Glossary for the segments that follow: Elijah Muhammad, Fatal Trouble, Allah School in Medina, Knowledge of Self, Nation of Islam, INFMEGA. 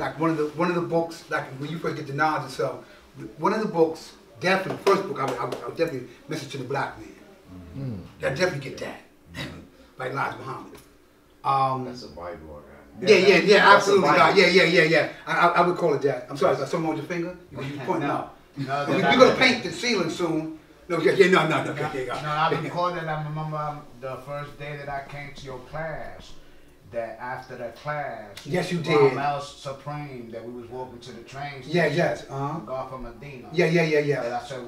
like one of the books, like when you first get the knowledge of self, one of the books, definitely first book, I would definitely Message to the Black Man. Mm-hmm. I definitely get that. Mm-hmm. By Elijah Muhammad. That's a Bible. Yeah, yeah, yeah, absolutely. Yeah, yeah, yeah, yeah. I would call it that. I'm sorry, is that something on your finger? You pointing out. No, we're going to paint the ceiling soon. No, yeah, yeah, no, no, no. No, okay, no, I recall that. I remember the first day that I came to your class, that after the class, yes, you did. Mount Supreme, that we was walking to the train station. Yeah, yes. Gulf of Medina. Yeah, yeah, yeah, yeah. That I said,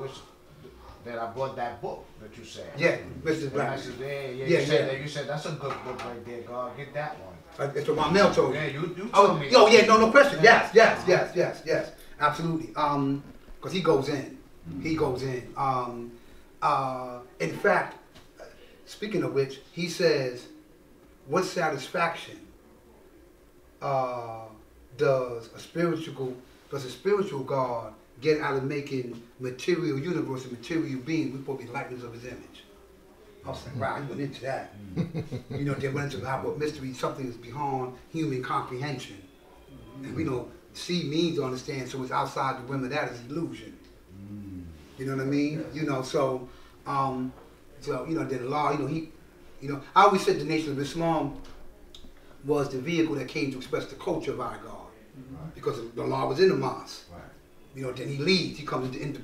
that I bought that book that you said. Yeah, Mr. Black. Yeah, yeah, yeah. You said that. You said that's a good book right there, God. Get that one. It's what my mail told you. Yeah, you told me. Oh, yeah, no, no question. Yes, yes, yes, yes, yes, absolutely. Because he goes in. He goes in. In fact, speaking of which, he says, what satisfaction does a spiritual God get out of making material universe and material being? We're supposed to be likeness of his image. I was like, wow, he went into that. You know, they went into about mystery, something that's beyond human comprehension. And we know, see means to understand, so it's outside the realm of that is illusion. You know what I mean? Yes. You know, so, you know, then Allah, you know, I always said the Nation of Islam was the vehicle that came to express the culture of our God. Right. Because the law was in the mosque. Right. You know, then he leads, he comes to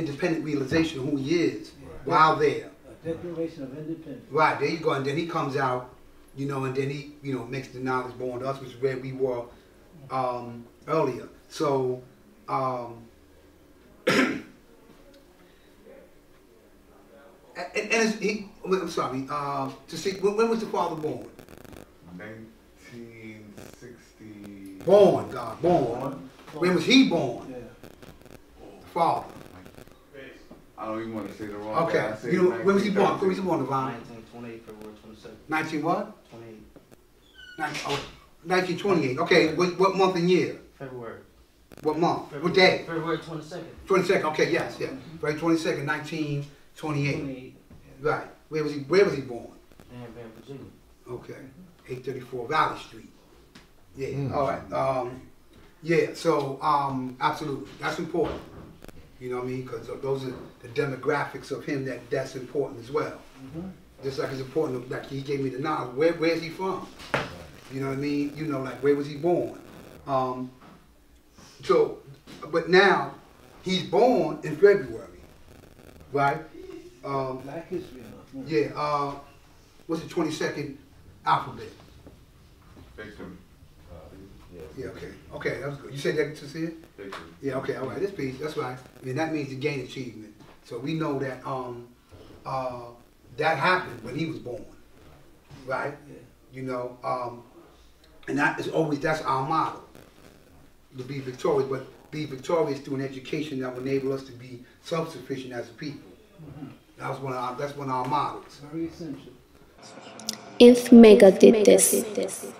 independent realization of who he is. While there. A declaration of independence. Right, there you go. And then he comes out, you know, and then he, you know, makes the knowledge born to us, which is where we were earlier. So, when was the father born? 1960. Born, God, born. When was he born? Yeah. The father. I don't even want to say the wrong thing. Okay. You know, when was he born? When was he born, Devon? 1928, February 27th. 19 what? 28. 1928. Okay. What month and year? February. What month? February. What day? February 22nd. 22nd. Okay. Yes. Yeah. February 22nd, 1928. 28. Yeah. Right. Where was he born? Danville, Virginia. Okay. 834 Valley Street. Yeah. Mm. All right. Yeah. So. Absolutely. That's important. You know what I mean? Because those are the demographics of him that's important as well. Mm-hmm. Just like it's important, like he gave me the knowledge. Where's he from? You know what I mean? You know, like where was he born? But now he's born in February, right? Black history. Yeah. What's the 22nd alphabet? Victim. Yeah, okay. Okay, that was good. You said that to see it? Thank you. Yeah, okay, all right. This piece, that's right. And that means to gain achievement. So we know that that happened when he was born. Right? Yeah. You know, and that is always, that's our model. To be victorious, but be victorious through an education that will enable us to be self-sufficient as a people. Mm-hmm. That's one of our models. Very essential. INFMEGA did this.